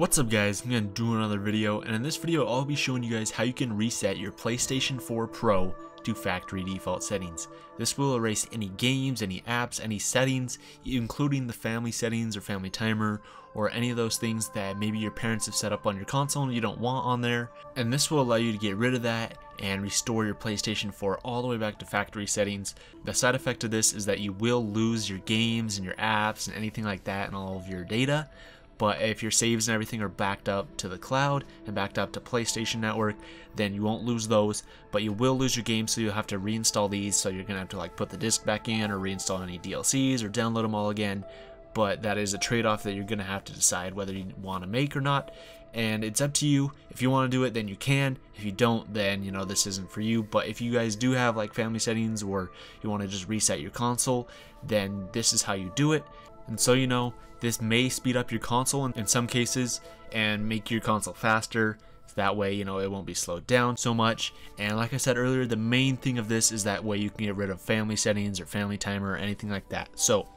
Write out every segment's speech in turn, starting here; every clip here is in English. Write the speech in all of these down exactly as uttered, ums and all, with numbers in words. What's up guys, I'm gonna do another video, and in this video I'll be showing you guys how you can reset your PlayStation four Pro to factory default settings. This will erase any games, any apps, any settings, including the family settings or family timer, or any of those things that maybe your parents have set up on your console and you don't want on there. And this will allow you to get rid of that and restore your PlayStation four all the way back to factory settings. The side effect of this is that you will lose your games and your apps and anything like that and all of your data. But if your saves and everything are backed up to the cloud and backed up to PlayStation Network, then you won't lose those, but you will lose your game, so you'll have to reinstall these. So you're gonna have to like put the disc back in or reinstall any D L Cs or download them all again. But that is a trade-off that you're gonna have to decide whether you wanna make or not. And it's up to you. If you wanna do it, then you can. If you don't, then you know this isn't for you. But if you guys do have like family settings or you wanna just reset your console, then this is how you do it. And so you know, this may speed up your console in some cases and make your console faster. That way, you know, it won't be slowed down so much. And like I said earlier, the main thing of this is that way you can get rid of family settings or family timer or anything like that. So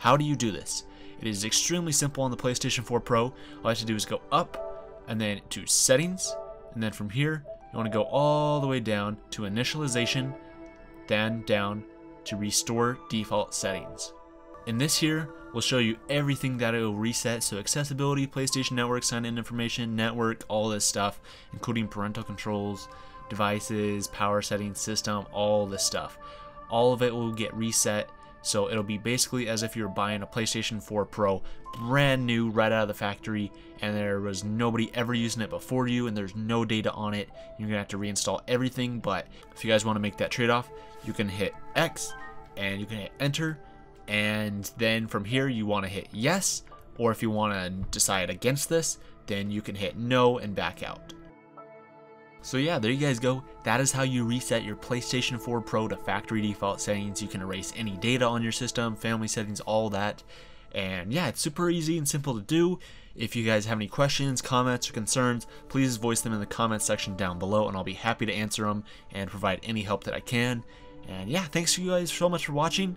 how do you do this? It is extremely simple on the PlayStation four Pro. All you have to do is go up and then to settings. And then from here, you want to go all the way down to initialization, then down to restore default settings. And this here will show you everything that it will reset. So accessibility, PlayStation Network, sign-in information, network, all this stuff, including parental controls, devices, power settings, system, all this stuff. All of it will get reset. So it'll be basically as if you're buying a PlayStation four Pro brand new right out of the factory, and there was nobody ever using it before you, and there's no data on it. You're gonna have to reinstall everything. But if you guys want to make that trade-off, you can hit X and you can hit enter. And then from here, you want to hit yes, or if you want to decide against this, then you can hit no and back out. So yeah, there you guys go. That is how you reset your PlayStation four Pro to factory default settings. You can erase any data on your system, family settings, all that. And yeah, it's super easy and simple to do. If you guys have any questions, comments, or concerns, please voice them in the comments section down below, and I'll be happy to answer them and provide any help that I can. And yeah, thanks you guys so much for watching.